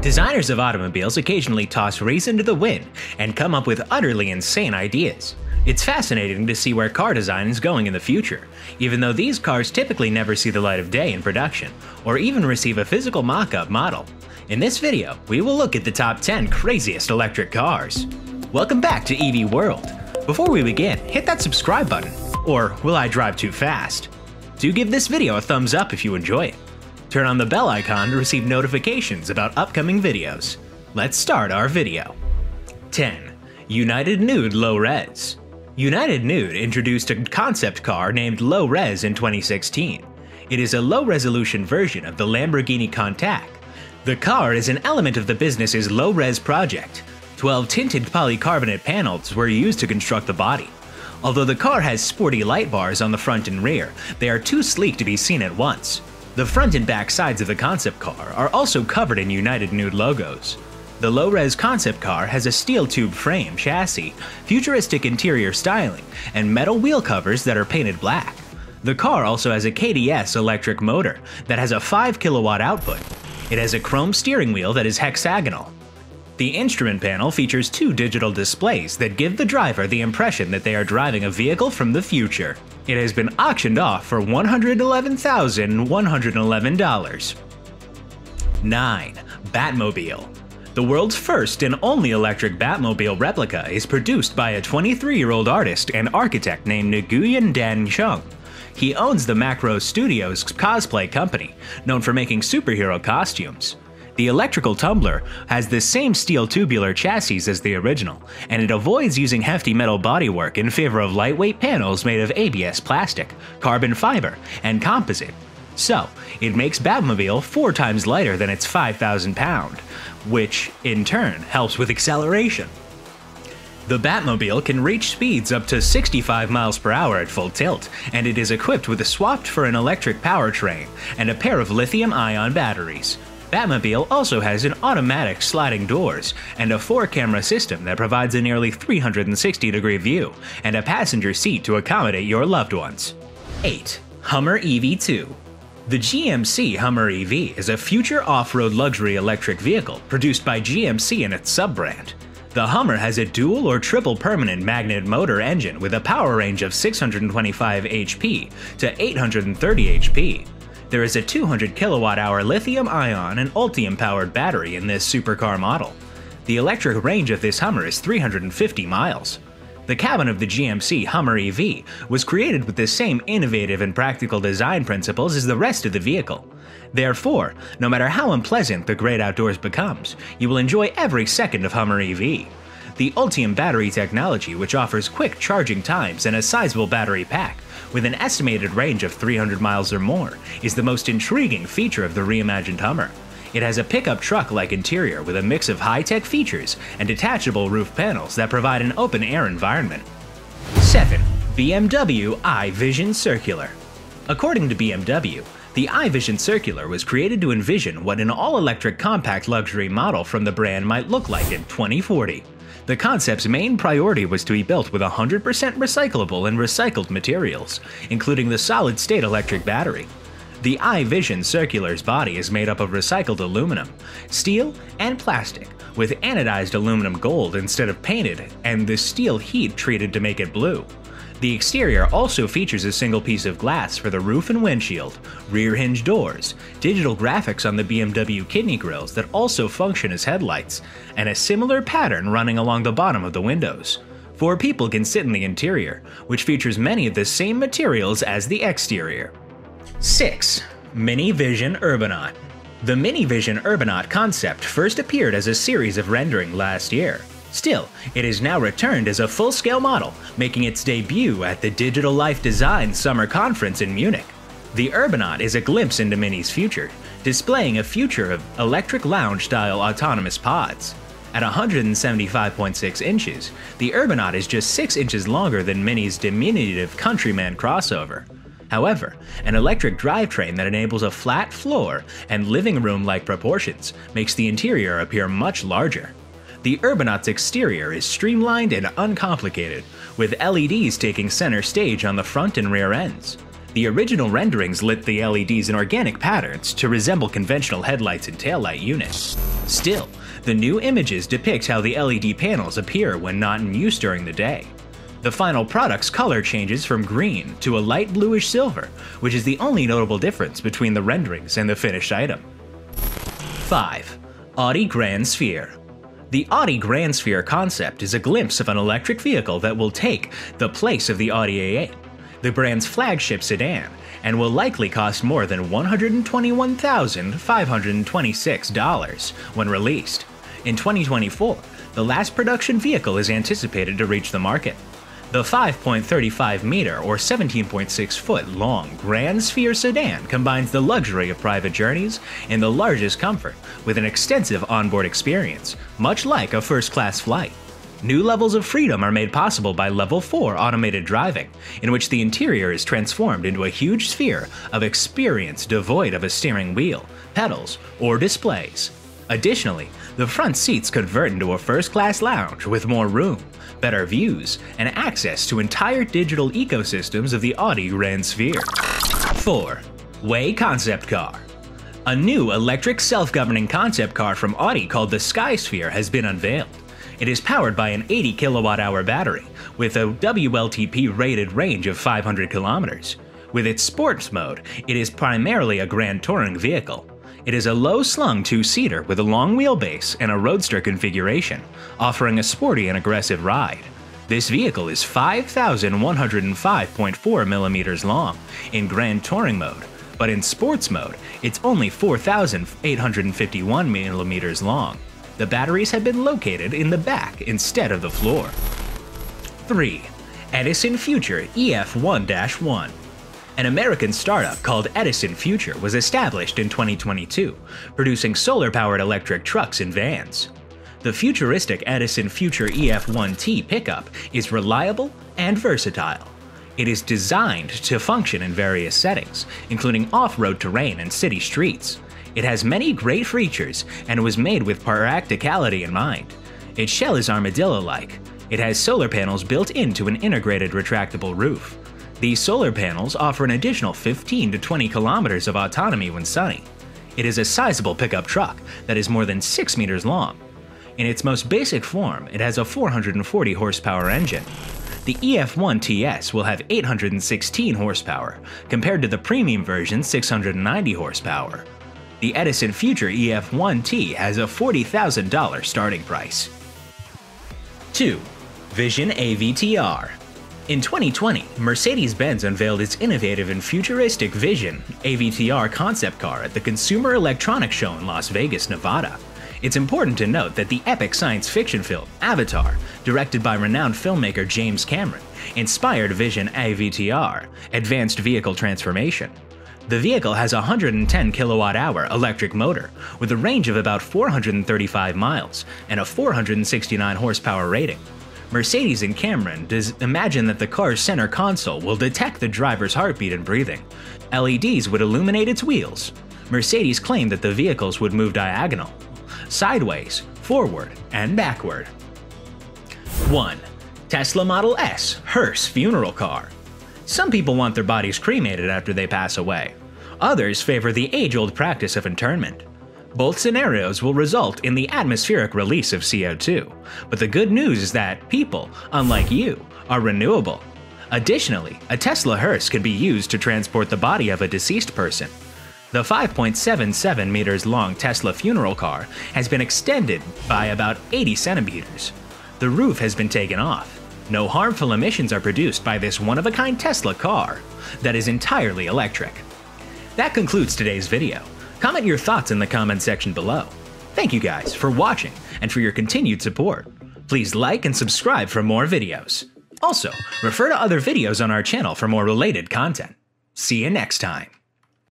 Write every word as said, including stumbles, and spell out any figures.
Designers of automobiles occasionally toss reason to the wind and come up with utterly insane ideas. It's fascinating to see where car design is going in the future, even though these cars typically never see the light of day in production, or even receive a physical mock-up model. In this video, we will look at the top ten craziest electric cars. Welcome back to E V World. Before we begin, hit that subscribe button, or will I drive too fast? Do give this video a thumbs up if you enjoy it. Turn on the bell icon to receive notifications about upcoming videos. Let's start our video. ten. United Nude Low Res. United Nude introduced a concept car named Low Res in twenty sixteen. It is a low-resolution version of the Lamborghini Countach. The car is an element of the business's low-res project. twelve tinted polycarbonate panels were used to construct the body. Although the car has sporty light bars on the front and rear, they are too sleek to be seen at once. The front and back sides of the concept car are also covered in United Nude logos. The low-res concept car has a steel tube frame chassis, futuristic interior styling, and metal wheel covers that are painted black. The car also has a K D S electric motor that has a five kilowatt output. It has a chrome steering wheel that is hexagonal. The instrument panel features two digital displays that give the driver the impression that they are driving a vehicle from the future. It has been auctioned off for one hundred eleven thousand one hundred eleven dollars. nine. Batmobile. The world's first and only electric Batmobile replica is produced by a twenty-three-year-old artist and architect named Nguyen Dan Chung. He owns the Macro Studios cosplay company, known for making superhero costumes. The electrical tumbler has the same steel tubular chassis as the original, and it avoids using hefty metal bodywork in favor of lightweight panels made of A B S plastic, carbon fiber, and composite. So, it makes Batmobile four times lighter than its five thousand pound, which, in turn, helps with acceleration. The Batmobile can reach speeds up to sixty-five miles per hour at full tilt, and it is equipped with a swapped for an electric powertrain and a pair of lithium-ion batteries. Batmobile also has an automatic sliding doors and a four-camera system that provides a nearly three hundred sixty degree view and a passenger seat to accommodate your loved ones. eight. Hummer E V two. The G M C Hummer E V is a future off-road luxury electric vehicle produced by G M C and its sub-brand. The Hummer has a dual or triple permanent magnet motor engine with a power range of six hundred twenty-five horsepower to eight hundred thirty horsepower. There is a two hundred kilowatt hour lithium-ion and Ultium-powered battery in this supercar model. The electric range of this Hummer is three hundred fifty miles. The cabin of the G M C Hummer E V was created with the same innovative and practical design principles as the rest of the vehicle. Therefore, no matter how unpleasant the great outdoors becomes, you will enjoy every second of Hummer E V. The Ultium battery technology, which offers quick charging times and a sizable battery pack, with an estimated range of three hundred miles or more, is the most intriguing feature of the reimagined Hummer. It has a pickup truck-like interior with a mix of high-tech features and detachable roof panels that provide an open-air environment. seven. B M W iVision Circular. According to B M W, the iVision Circular was created to envision what an all-electric compact luxury model from the brand might look like in twenty forty. The concept's main priority was to be built with one hundred percent recyclable and recycled materials, including the solid-state electric battery. The iVision Circular's body is made up of recycled aluminum, steel, and plastic, with anodized aluminum gold instead of painted, and the steel heat treated to make it blue. The exterior also features a single piece of glass for the roof and windshield, rear hinge doors, digital graphics on the B M W kidney grills that also function as headlights, and a similar pattern running along the bottom of the windows. Four people can sit in the interior, which features many of the same materials as the exterior. six. Mini Vision Urbanaut. The Mini Vision Urbanaut concept first appeared as a series of rendering last year. Still, it is now returned as a full-scale model, making its debut at the Digital Life Design Summer Conference in Munich. The Urbanaut is a glimpse into Mini's future, displaying a future of electric lounge-style autonomous pods. At one hundred seventy-five point six inches, the Urbanaut is just six inches longer than Mini's diminutive Countryman crossover. However, an electric drivetrain that enables a flat floor and living room-like proportions makes the interior appear much larger. The Urbanaut's exterior is streamlined and uncomplicated, with L E Ds taking center stage on the front and rear ends. The original renderings lit the L E Ds in organic patterns to resemble conventional headlights and taillight units. Still, the new images depict how the L E D panels appear when not in use during the day. The final product's color changes from green to a light bluish silver, which is the only notable difference between the renderings and the finished item. five. Audi Grand Sphere. The Audi Grand Sphere concept is a glimpse of an electric vehicle that will take the place of the Audi A eight, the brand's flagship sedan, and will likely cost more than one hundred twenty-one thousand five hundred twenty-six dollars when released. In twenty twenty-four, the last production vehicle is anticipated to reach the market. The five point three five meter or seventeen point six foot long Grand Sphere sedan combines the luxury of private journeys and the largest comfort with an extensive onboard experience, much like a first-class flight. New levels of freedom are made possible by Level four automated driving, in which the interior is transformed into a huge sphere of experience devoid of a steering wheel, pedals, or displays. Additionally, the front seats convert into a first-class lounge with more room, better views, and access to entire digital ecosystems of the Audi Grand Sphere. four. Way Concept Car. A new electric self-governing concept car from Audi called the SkySphere has been unveiled. It is powered by an eighty kilowatt hour battery with a W L T P rated range of five hundred kilometers. With its sports mode, it is primarily a grand touring vehicle. It is a low-slung two-seater with a long wheelbase and a roadster configuration, offering a sporty and aggressive ride. This vehicle is five thousand one hundred five point four millimeters long in Grand Touring mode, but in Sports mode, it's only four thousand eight hundred fifty-one millimeters long. The batteries have been located in the back instead of the floor. three. Edison Future E F one dash one. An American startup called Edison Future was established in twenty twenty-two, producing solar-powered electric trucks and vans. The futuristic Edison Future E F one T pickup is reliable and versatile. It is designed to function in various settings, including off-road terrain and city streets. It has many great features and was made with practicality in mind. Its shell is armadillo-like. It has solar panels built into an integrated retractable roof. These solar panels offer an additional fifteen to twenty kilometers of autonomy when sunny. It is a sizable pickup truck that is more than six meters long. In its most basic form, it has a four hundred forty horsepower engine. The E F one T S will have eight hundred sixteen horsepower, compared to the premium version's six hundred ninety horsepower. The Edison Future E F one T has a forty thousand dollar starting price. two. Vision A V T R. In twenty twenty, Mercedes-Benz unveiled its innovative and futuristic Vision A V T R concept car at the Consumer Electronics Show in Las Vegas, Nevada. It's important to note that the epic science fiction film Avatar, directed by renowned filmmaker James Cameron, inspired Vision A V T R, Advanced Vehicle Transformation. The vehicle has a one hundred ten kilowatt hour electric motor with a range of about four hundred thirty-five miles and a four hundred sixty-nine horsepower rating. Mercedes and Cameron imagine that the car's center console will detect the driver's heartbeat and breathing. L E Ds would illuminate its wheels. Mercedes claimed that the vehicles would move diagonal, sideways, forward, and backward. one. Tesla Model S hearse funeral car. Some people want their bodies cremated after they pass away. Others favor the age-old practice of internment. Both scenarios will result in the atmospheric release of C O two, but the good news is that people, unlike you, are renewable. Additionally, a Tesla hearse can be used to transport the body of a deceased person. The five point seven seven meters long Tesla funeral car has been extended by about eighty centimeters. The roof has been taken off. No harmful emissions are produced by this one-of-a-kind Tesla car that is entirely electric. That concludes today's video. Comment your thoughts in the comment section below. Thank you guys for watching and for your continued support. Please like and subscribe for more videos. Also, refer to other videos on our channel for more related content. See you next time.